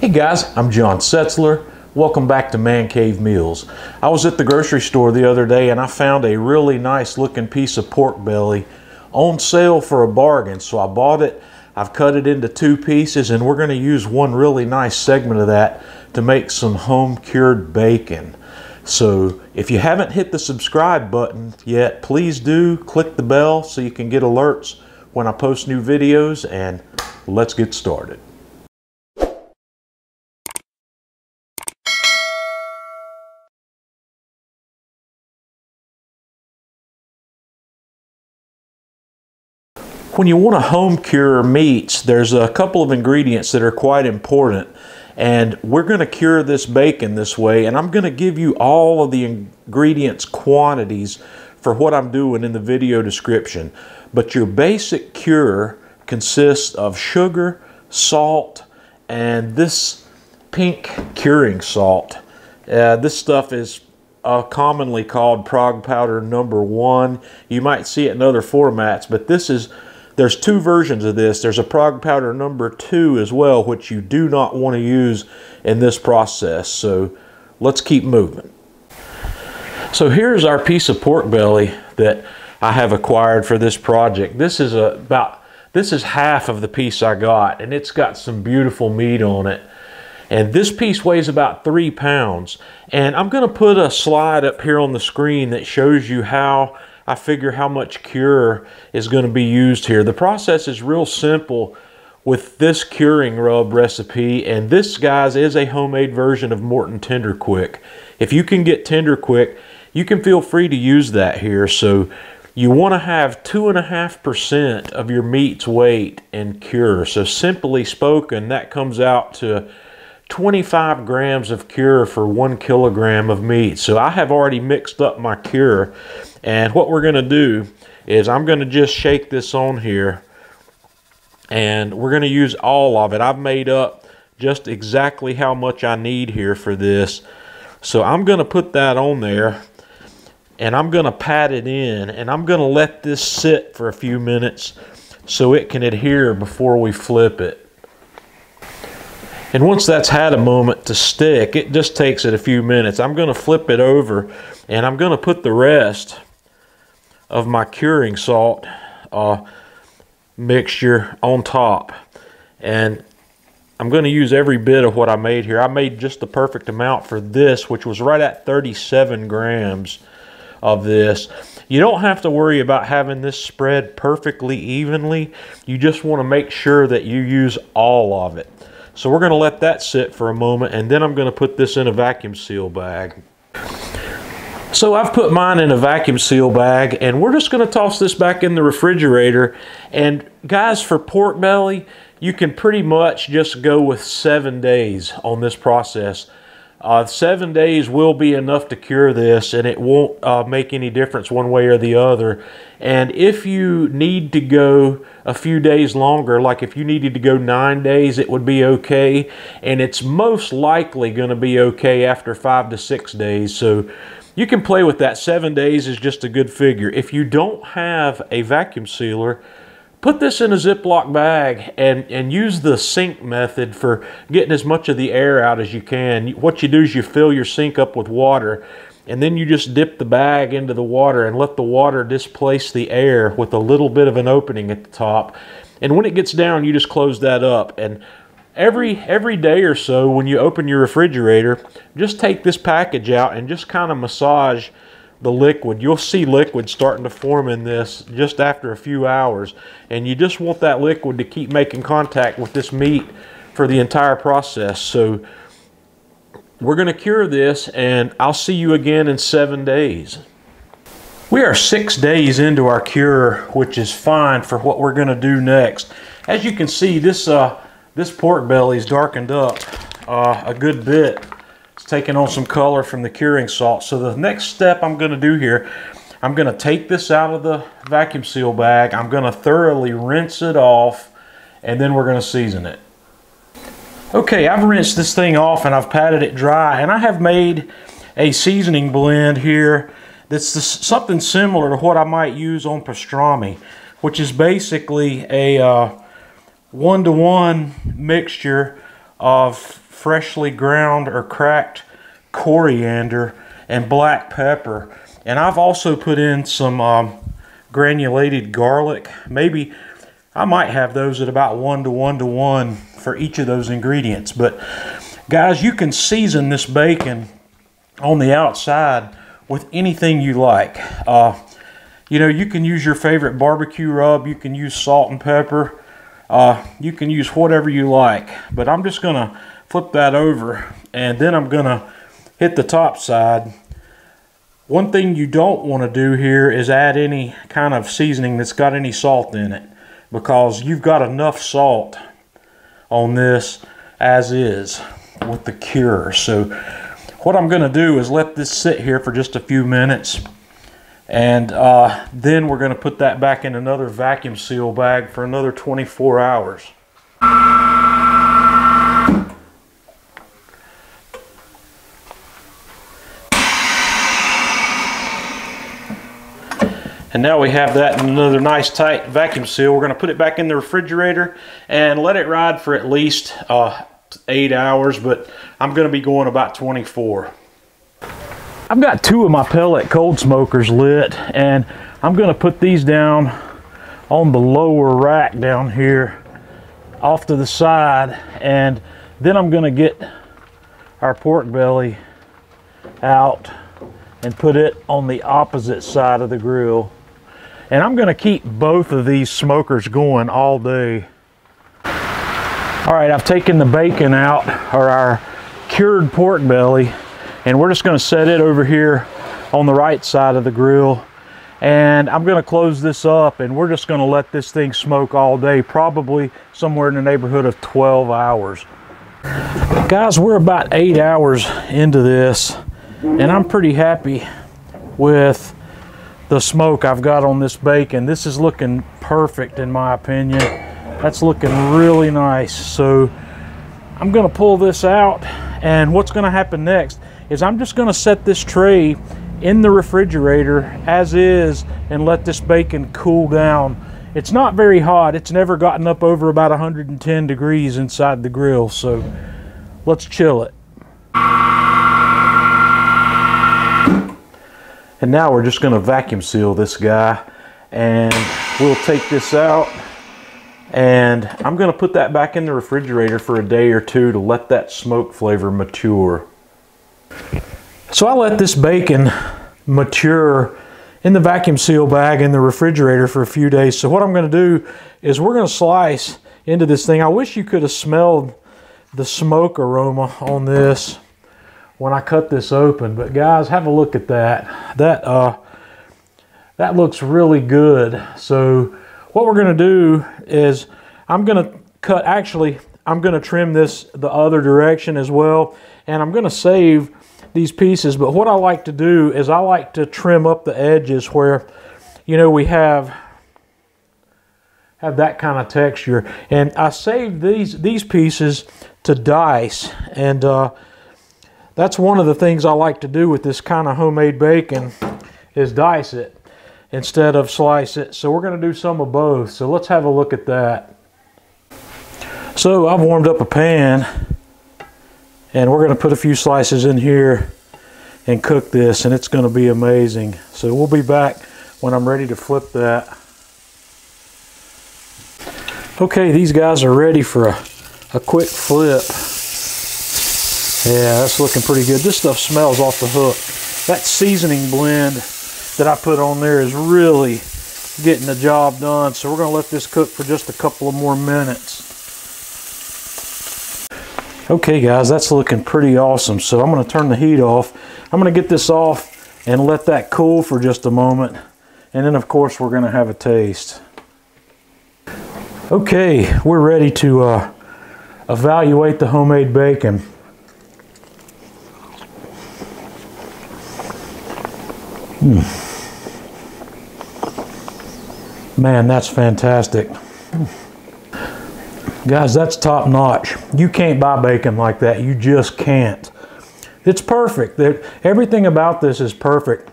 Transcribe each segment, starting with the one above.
Hey guys, I'm John Setzler. Welcome back to Man Cave Meals. I was at the grocery store the other day and I found a really nice looking piece of pork belly on sale for a bargain. So I bought it, I've cut it into two pieces, and we're going to use one really nice segment of that to make some home cured bacon. So if you haven't hit the subscribe button yet, please do click the bell so you can get alerts when I post new videos, and let's get started. When you want to home cure meats, there's a couple of ingredients that are quite important, and we're going to cure this bacon this way, and I'm going to give you all of the ingredients quantities for what I'm doing in the video description. But your basic cure consists of sugar, salt, and this pink curing salt. This stuff is commonly called Prague powder #1. You might see it in other formats, but this is there's two versions of this. There's a Prague powder #2 as well, which you do not want to use in this process. So let's keep moving. So here's our piece of pork belly that I have acquired for this project. This is half of the piece I got, and it's got some beautiful meat on it. And this piece weighs about 3 pounds. And I'm going to put a slide up here on the screen that shows you how I figure how much cure is going to be used here. The process is real simple with this curing rub recipe, and this, guys, is a homemade version of Morton Tender Quick. If you can get Tender Quick, you can feel free to use that here. So you want to have 2.5% of your meat's weight in cure. So simply spoken, that comes out to 25 grams of cure for 1 kilogram of meat. So I have already mixed up my cure, and what we're going to do is I'm going to just shake this on here, and we're going to use all of it. I've made up just exactly how much I need here for this. So I'm going to put that on there, and I'm going to pat it in, and I'm going to let this sit for a few minutes so it can adhere before we flip it. And once that's had a moment to stick, it just takes it a few minutes. I'm going to flip it over, and I'm going to put the rest of my curing salt mixture on top. And I'm going to use every bit of what I made here. I made just the perfect amount for this, which was right at 37 grams of this. You don't have to worry about having this spread perfectly evenly. You just want to make sure that you use all of it. So we're going to let that sit for a moment, and then I'm going to put this in a vacuum seal bag. So I've put mine in a vacuum seal bag, and we're just going to toss this back in the refrigerator. And guys, for pork belly, you can pretty much just go with 7 days on this process. 7 days will be enough to cure this, and it won't make any difference one way or the other. And if you need to go a few days longer, like if you needed to go 9 days, it would be okay. And it's most likely going to be okay after 5 to 6 days. So you can play with that. 7 days is just a good figure. If you don't have a vacuum sealer, put this in a Ziploc bag and use the sink method for getting as much of the air out as you can. What you do is you fill your sink up with water, and then you just dip the bag into the water and let the water displace the air with a little bit of an opening at the top. And when it gets down, you just close that up. And every day or so, when you open your refrigerator, just take this package out and just kind of massage the liquid. You'll see liquid starting to form in this just after a few hours, and you just want that liquid to keep making contact with this meat for the entire process. So we're going to cure this, and I'll see you again in 7 days. We are 6 days into our cure, which is fine for what we're going to do next. As you can see, this pork belly's darkened up a good bit. Taking on some color from the curing salt. So the next step I'm going to do here, I'm going to take this out of the vacuum seal bag. I'm going to thoroughly rinse it off, and then we're going to season it. Okay, I've rinsed this thing off and I've patted it dry, and I have made a seasoning blend here that's something similar to what I might use on pastrami, which is basically a 1-to-1 mixture of freshly ground or cracked coriander and black pepper. And I've also put in some granulated garlic. Maybe I might have those at about 1 to 1 to 1 for each of those ingredients. But guys, you can season this bacon on the outside with anything you like. You know, you can use your favorite barbecue rub, you can use salt and pepper, you can use whatever you like. But I'm just gonna flip that over, and then I'm gonna hit the top side. One thing you don't want to do here is add any kind of seasoning that's got any salt in it, because you've got enough salt on this as is with the cure. So what I'm gonna do is let this sit here for just a few minutes, and then we're gonna put that back in another vacuum seal bag for another 24 hours. And now we have that in another nice tight vacuum seal. We're going to put it back in the refrigerator and let it ride for at least 8 hours, but I'm going to be going about 24. I've got two of my pellet cold smokers lit, and I'm going to put these down on the lower rack down here off to the side, and then I'm going to get our pork belly out and put it on the opposite side of the grill. And I'm gonna keep both of these smokers going all day. All right, I've taken the bacon out, or our cured pork belly, and we're just gonna set it over here on the right side of the grill. And I'm gonna close this up, and we're just gonna let this thing smoke all day, probably somewhere in the neighborhood of 12 hours. Guys, we're about 8 hours into this, and I'm pretty happy with the smoke I've got on this bacon. This is looking perfect in my opinion. That's looking really nice. So I'm gonna pull this out, and what's gonna happen next is I'm just gonna set this tray in the refrigerator as is and let this bacon cool down. It's not very hot. It's never gotten up over about 110 degrees inside the grill, so let's chill it. And now we're just gonna vacuum seal this guy, and we'll take this out, and I'm gonna put that back in the refrigerator for a day or two to let that smoke flavor mature. So I let this bacon mature in the vacuum seal bag in the refrigerator for a few days. So what I'm gonna do is we're gonna slice into this thing. I wish you could have smelled the smoke aroma on this when I cut this open, but guys, have a look at that. That looks really good. So what we're gonna do is I'm gonna cut, actually, I'm gonna trim this the other direction as well, and I'm gonna save these pieces. But what I like to do is I like to trim up the edges where, you know, we have that kind of texture. And I saved these pieces to dice, and that's one of the things I like to do with this kind of homemade bacon is dice it instead of slice it. So we're going to do some of both. So let's have a look at that. So I've warmed up a pan, and we're going to put a few slices in here and cook this, and it's going to be amazing. So we'll be back when I'm ready to flip that. Okay, these guys are ready for a quick flip. Yeah, that's looking pretty good. This stuff smells off the hook. That seasoning blend that I put on there is really getting the job done. So we're going to let this cook for just a couple of more minutes. Okay, guys, that's looking pretty awesome. So I'm going to turn the heat off. I'm going to get this off and let that cool for just a moment. And then, of course, we're going to have a taste. Okay, we're ready to evaluate the homemade bacon. Man, that's fantastic. Guys, that's top notch. You can't buy bacon like that. You just can't. It's perfect. Everything about this is perfect.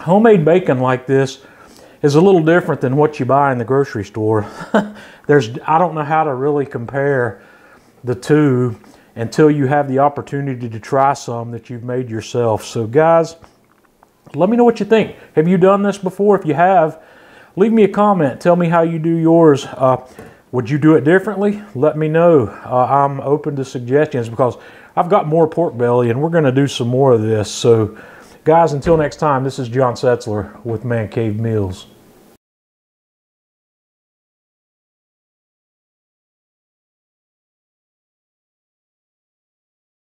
Homemade bacon like this is a little different than what you buy in the grocery store. I don't know how to really compare the two until you have the opportunity to try some that you've made yourself. So guys, let me know what you think. Have you done this before? If you have, leave me a comment. Tell me how you do yours. Would you do it differently? Let me know. I'm open to suggestions because I've got more pork belly and we're going to do some more of this. So guys, until next time, this is John Setzler with Man Cave Meals.